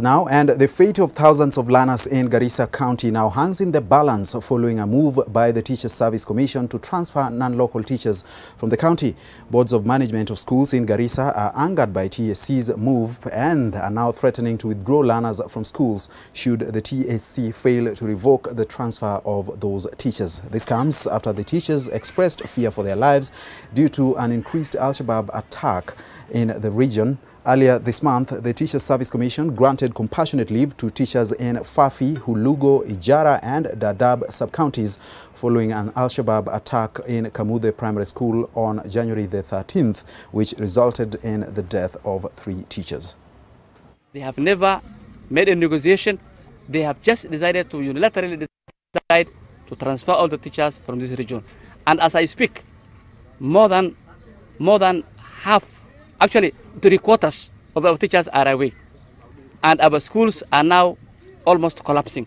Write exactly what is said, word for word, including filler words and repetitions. Now, and the fate of thousands of learners in Garissa County now hangs in the balance following a move by the Teachers Service Commission to transfer non-local teachers from the county. Boards of management of schools in Garissa are angered by T S C's move and are now threatening to withdraw learners from schools should the T S C fail to revoke the transfer of those teachers. This comes after the teachers expressed fear for their lives due to an increased Al-Shabaab attack in the region. Earlier this month, the Teachers Service Commission granted compassionate leave to teachers in Fafi, Hulugo, Ijara and Dadaab sub-counties following an Al-Shabaab attack in Kamude Primary School on January the thirteenth, which resulted in the death of three teachers. They have never made a negotiation. They have just decided to unilaterally decide to transfer all the teachers from this region. And as I speak, more than, more than half, actually, three quarters of our teachers are away, and our schools are now almost collapsing.